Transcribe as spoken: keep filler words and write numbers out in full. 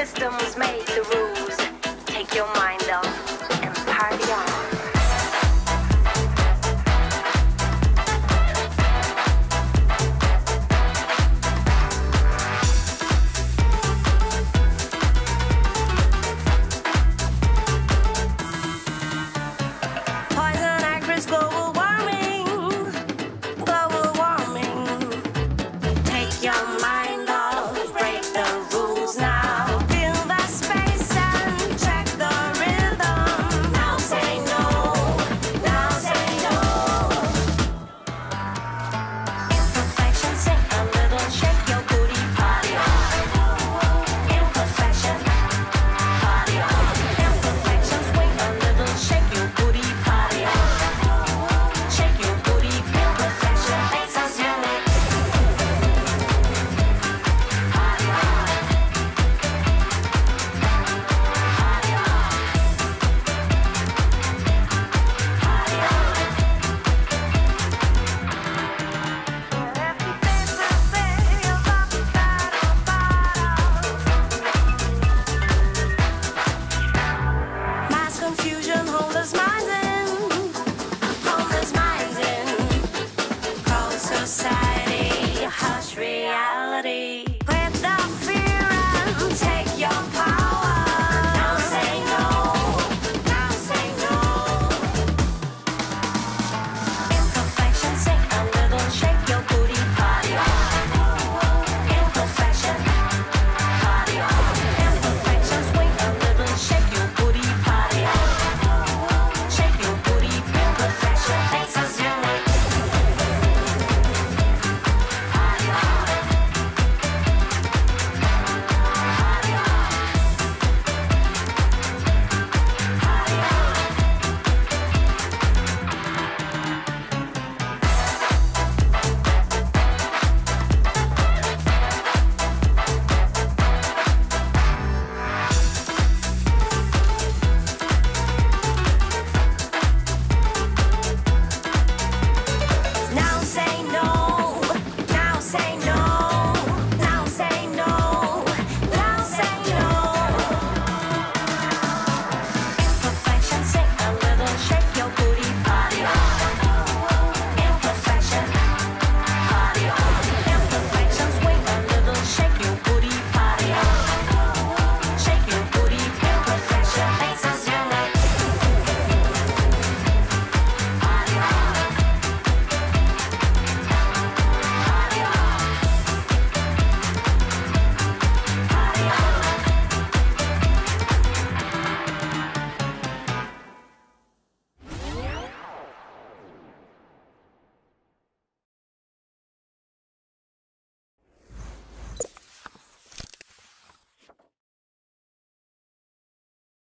system was made the